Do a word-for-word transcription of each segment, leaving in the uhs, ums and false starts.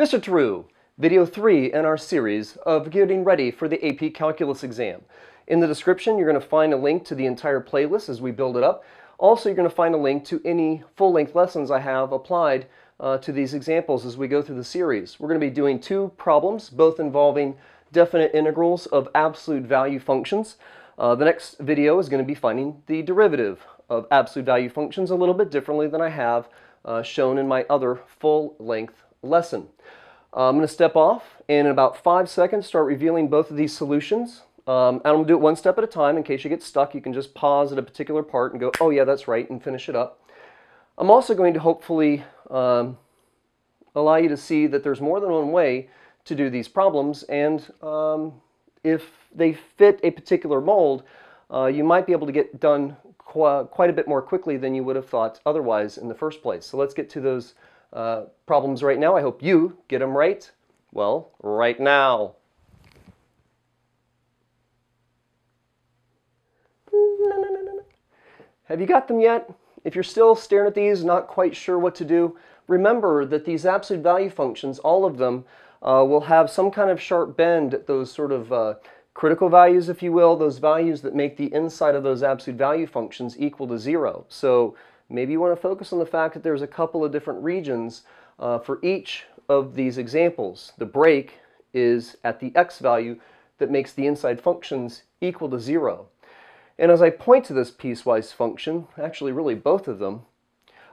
Mister Drew, video three in our series of getting ready for the A P Calculus exam. In the description, you're going to find a link to the entire playlist as we build it up. Also, you're going to find a link to any full-length lessons I have applied uh, to these examples as we go through the series. We're going to be doing two problems, both involving definite integrals of absolute value functions. Uh, the next video is going to be finding the derivative of absolute value functions a little bit differently than I have uh, shown in my other full-length lesson. Uh, I'm going to step off and in about five seconds start revealing both of these solutions. Um, and I'm going to do it one step at a time. In case you get stuck, you can just pause at a particular part and go, oh yeah, that's right, and finish it up. I'm also going to hopefully um, allow you to see that there's more than one way to do these problems, and um, if they fit a particular mold, uh, you might be able to get done qu quite a bit more quickly than you would have thought otherwise in the first place. So let's get to those uh, problems right now. I hope you get them right, well, right now. Have you got them yet? If you're still staring at these, not quite sure what to do, remember that these absolute value functions, all of them, Uh, we'll have some kind of sharp bend at those sort of uh, critical values, if you will, those values that make the inside of those absolute value functions equal to zero. So maybe you want to focus on the fact that there's a couple of different regions uh, for each of these examples. The break is at the x value that makes the inside functions equal to zero. And as I point to this piecewise function, actually really both of them,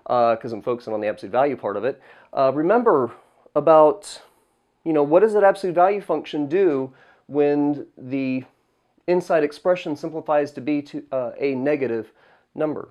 because uh, I'm focusing on the absolute value part of it, uh, remember about... You know, what does that absolute value function do when the inside expression simplifies to be to, uh, a negative number?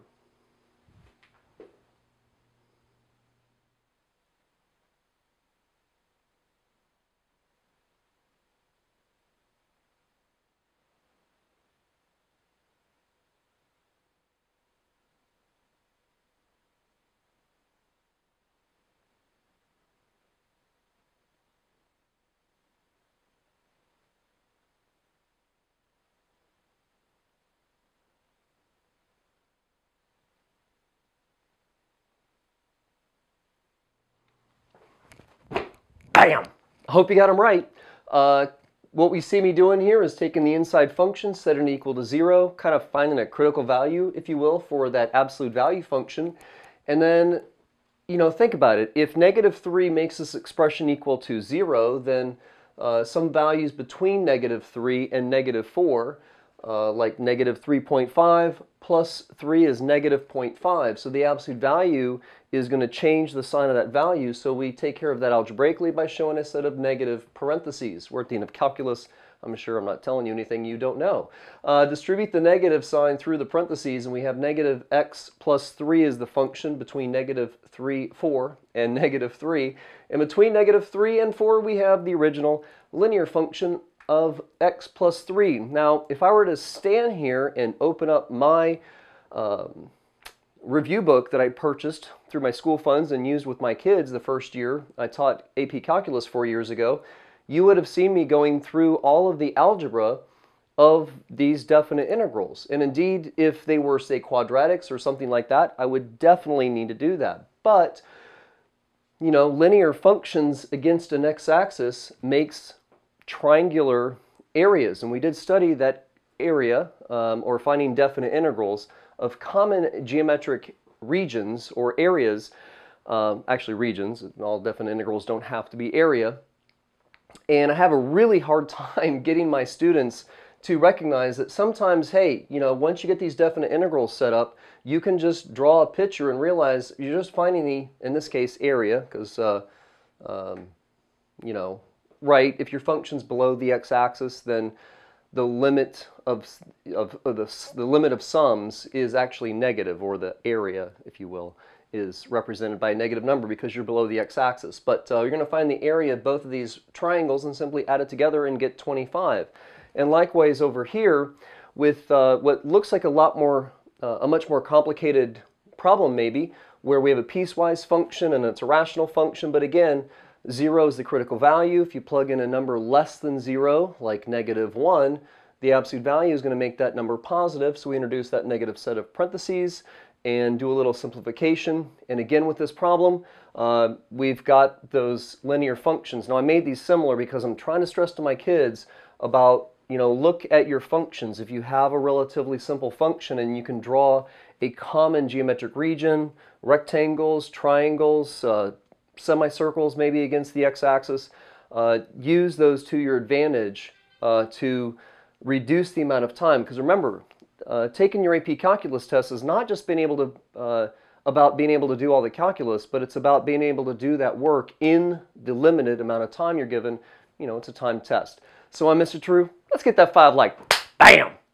Bam! I hope you got them right. Uh, what we see me doing here is taking the inside function, setting it equal to zero, kind of finding a critical value, if you will, for that absolute value function. And then, you know, think about it. If negative three makes this expression equal to zero, then uh, some values between negative three and negative four, uh, like negative three point five plus three is negative zero point five. So the absolute value is going to change the sign of that value, so we take care of that algebraically by showing a set of negative parentheses. We're at the end of calculus. I'm sure I'm not telling you anything you don't know. Uh, distribute the negative sign through the parentheses, and we have negative x plus three is the function between negative three, four, and negative three. And between negative three and four, we have the original linear function of x plus three. Now, if I were to stand here and open up my um, review book that I purchased through my school funds and used with my kids the first year I taught A P Calculus four years ago, you would have seen me going through all of the algebra of these definite integrals. And indeed, if they were, say, quadratics or something like that, I would definitely need to do that. But, you know, linear functions against an x-axis makes triangular areas. And we did study that area, um, or finding definite integrals, of common geometric regions or areas, um, actually regions, all definite integrals don't have to be area, and I have a really hard time getting my students to recognize that sometimes, hey, you know, once you get these definite integrals set up, you can just draw a picture and realize you're just finding the, in this case, area, because, uh, um, you know, right, if your function's below the x-axis, then the limit of, of, of the, the limit of sums is actually negative, or the area, if you will, is represented by a negative number because you're below the x-axis. But uh, you're going to find the area of both of these triangles and simply add it together and get twenty-five. And likewise over here, with uh, what looks like a lot more, uh, a much more complicated problem maybe, where we have a piecewise function and it's a rational function, but again, zero is the critical value. If you plug in a number less than zero, like negative one, the absolute value is going to make that number positive, so we introduce that negative set of parentheses and do a little simplification. And again with this problem, uh, we've got those linear functions. Now, I made these similar because I'm trying to stress to my kids about, you know, look at your functions. If you have a relatively simple function and you can draw a common geometric region, rectangles, triangles, uh, semicircles maybe against the x-axis, uh, use those to your advantage uh, to reduce the amount of time. Because remember, uh, taking your A P Calculus test is not just being able to, uh, about being able to do all the calculus, but it's about being able to do that work in the limited amount of time you're given. You know, it's a time test. So I'm Mister True. Let's get that five like, bam!